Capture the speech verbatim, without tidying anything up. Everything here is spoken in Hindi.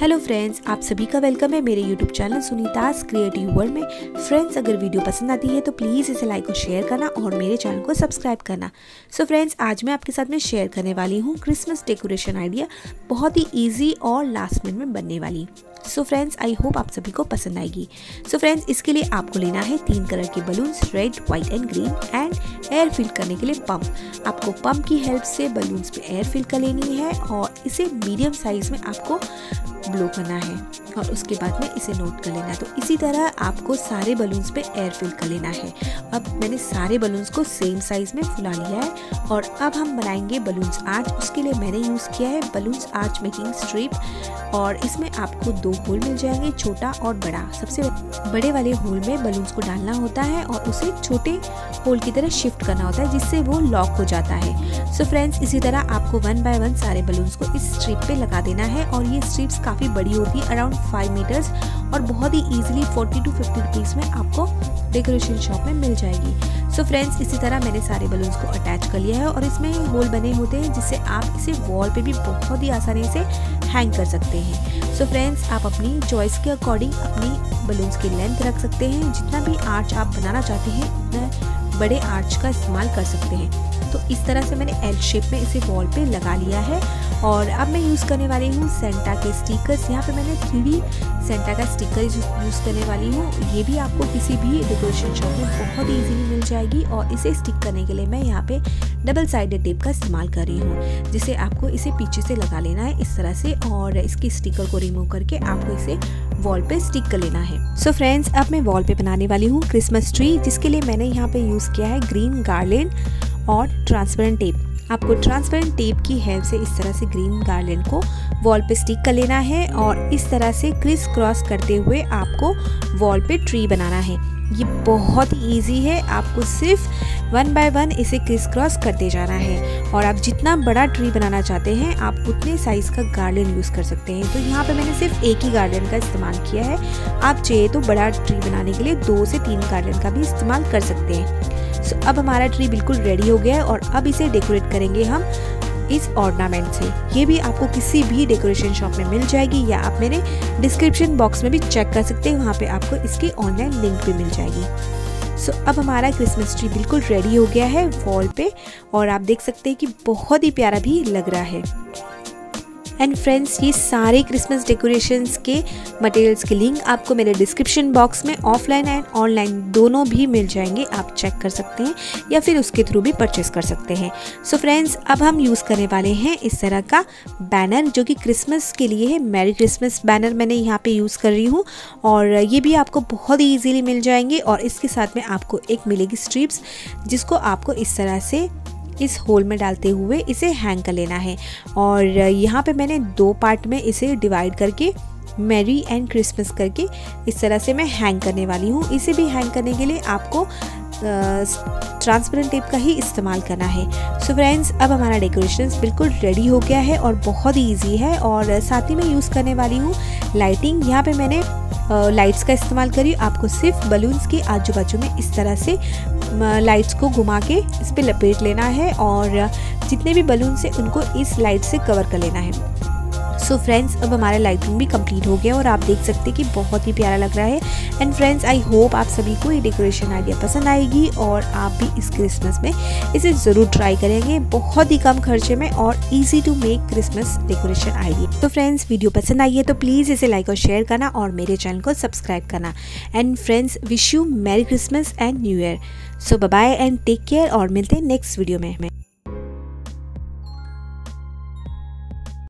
हेलो फ्रेंड्स, आप सभी का वेलकम है मेरे YouTube channel Sunita creative world में। फ्रेंड्स, अगर वीडियो पसंद आती है तो प्लीज़ इसे लाइक और शेयर करना और मेरे चैनल को सब्सक्राइब करना। सो फ्रेंड्स, आज मैं आपके साथ में शेयर करने वाली हूँ क्रिसमस डेकोरेशन आइडिया, बहुत ही ईजी और लास्ट मिनट में बनने वाली। सो फ्रेंड्स, आई होप आप सभी को पसंद आएगी। सो फ्रेंड्स, इसके लिए आपको लेना है तीन कलर के balloons, red, white and green, and air fill करने के लिए पंप। आपको पंप की हेल्प से बलून्स पे एयर फिल कर लेनी है और इसे मीडियम साइज में आपको ब्लो करना है और उसके बाद में इसे नोट कर लेना है। तो इसी तरह आपको सारे बलून्स पे एयर फिल कर लेना है। अब मैंने सारे बलून्स को सेम साइज में फुला लिया है और अब हम बनाएंगे बलून्स आर्च। उसके लिए मैंने यूज़ किया है बलून्स आर्च मेकिंग स्ट्रिप और इसमें आपको दो होल मिल जाएंगे, छोटा और बड़ा। सबसे बड़े वाले होल में बलून्स को डालना होता है और उसे छोटे होल की तरह शिफ्ट करना होता है जिससे वो लॉक हो जाता है। सो फ्रेंड्स, इसी तरह आपको वन बाय वन सारे बलून्स को इस स्ट्रिप पे लगा देना है और ये स्ट्रिप्स काफ़ी बड़ी होती है, अराउंड फाइव मीटर्स, और बहुत ही easily forty two fifty rupees में आपको डेकोरेशन शॉप में मिल जाएगी। सो फ्रेंड्स, इसी तरह मैंने सारे बलून्स को अटैच कर लिया है और इसमें होल बने होते हैं जिससे आप इसे वॉल पे भी बहुत ही आसानी से हैंग कर सकते हैं। सो फ्रेंड्स, आप अपनी चॉइस के अकॉर्डिंग अपनी बलून्स की लेंथ रख सकते हैं। जितना भी आर्च आप बनाना चाहते हैं उतना बड़े आर्च का इस्तेमाल कर सकते हैं। तो इस तरह से मैंने एल शेप में इसे वॉल पे लगा लिया है और अब मैं यूज़ करने वाली हूँ सेंटा के स्टिकर्स। यहाँ पे मैंने थ्री डी सेंटा का स्टिकर यूज़ करने वाली हूँ। ये भी आपको किसी भी डेकोरेशन शॉप में बहुत ईजीली मिल जाएगी और इसे स्टिक करने के लिए मैं यहाँ पे डबल साइडेड टेप का इस्तेमाल कर रही हूँ, जिसे आपको इसे पीछे से लगा लेना है इस तरह से और इसकी स्टिकर को रिमूव करके आपको इसे वॉल पे स्टिक कर लेना है। सो फ्रेंड्स, अब मैं वॉल पे बनाने वाली हूँ क्रिसमस ट्री, जिसके लिए मैंने यहाँ पे यूज़ किया है ग्रीन गार्लैंड और ट्रांसपेरेंट टेप। आपको ट्रांसपेरेंट टेप की हेल्प से इस तरह से ग्रीन गार्लैंड को वॉल पे स्टिक कर लेना है और इस तरह से क्रिस क्रॉस करते हुए आपको वॉल पे ट्री बनाना है। ये बहुत ही ईजी है, आपको सिर्फ वन बाय वन इसे क्रिस क्रॉस करते जाना है और आप जितना बड़ा ट्री बनाना चाहते हैं आप उतने साइज़ का गार्डन यूज़ कर सकते हैं। तो यहाँ पे मैंने सिर्फ एक ही गार्डन का इस्तेमाल किया है। आप चाहिए तो बड़ा ट्री बनाने के लिए दो से तीन गार्डन का भी इस्तेमाल कर सकते हैं। सो अब हमारा ट्री बिल्कुल रेडी हो गया है और अब इसे डेकोरेट करेंगे हम इस ऑर्नामेंट से। ये भी आपको किसी भी डेकोरेशन शॉप में मिल जाएगी या आप मेरे डिस्क्रिप्शन बॉक्स में भी चेक कर सकते हैं, वहाँ पे आपको इसकी ऑनलाइन लिंक भी मिल जाएगी। सो so, अब हमारा क्रिसमस ट्री बिल्कुल रेडी हो गया है वॉल पे और आप देख सकते हैं कि बहुत ही प्यारा भी लग रहा है। एंड फ्रेंड्स, ये सारे क्रिसमस डेकोरेशंस के मटेरियल्स के लिंक आपको मेरे डिस्क्रिप्शन बॉक्स में ऑफलाइन एंड ऑनलाइन दोनों भी मिल जाएंगे। आप चेक कर सकते हैं या फिर उसके थ्रू भी परचेस कर सकते हैं। सो फ्रेंड्स, अब हम यूज़ करने वाले हैं इस तरह का बैनर जो कि क्रिसमस के लिए है। मैरी क्रिसमस बैनर मैंने यहाँ पे यूज़ कर रही हूँ और ये भी आपको बहुत ही ईजीली मिल जाएंगे और इसके साथ में आपको एक मिलेगी स्ट्रिप्स जिसको आपको इस तरह से इस होल में डालते हुए इसे हैंग कर लेना है। और यहाँ पे मैंने दो पार्ट में इसे डिवाइड करके मैरी एंड क्रिसमस करके इस तरह से मैं हैंग करने वाली हूँ। इसे भी हैंग करने के लिए आपको ट्रांसपेरेंट टेप का ही इस्तेमाल करना है। सो फ्रेंड्स, अब हमारा डेकोरेशंस बिल्कुल रेडी हो गया है और बहुत ही ईजी है। और साथ ही मैं यूज़ करने वाली हूँ लाइटिंग। यहाँ पे मैंने लाइट्स का इस्तेमाल करी। आपको सिर्फ बलून्स के आजू बाजू में इस तरह से लाइट्स को घुमा के इस पर लपेट लेना है और जितने भी बलून्स हैं उनको इस लाइट से कवर कर लेना है। सो so फ्रेंड्स, अब हमारा लाइटिंग भी कंप्लीट हो गया और आप देख सकते हैं कि बहुत ही प्यारा लग रहा है। एंड फ्रेंड्स, आई होप आप सभी को ये डेकोरेशन आइडिया पसंद आएगी और आप भी इस क्रिसमस में इसे ज़रूर ट्राई करेंगे, बहुत ही कम खर्चे में और easy to make Christmas decoration idea. तो फ्रेंड्स, वीडियो पसंद आई है तो प्लीज़ इसे लाइक और शेयर करना और मेरे चैनल को सब्सक्राइब करना। And friends, wish you merry Christmas and new year. So bye bye and take care और मिलते हैं नेक्स्ट वीडियो में।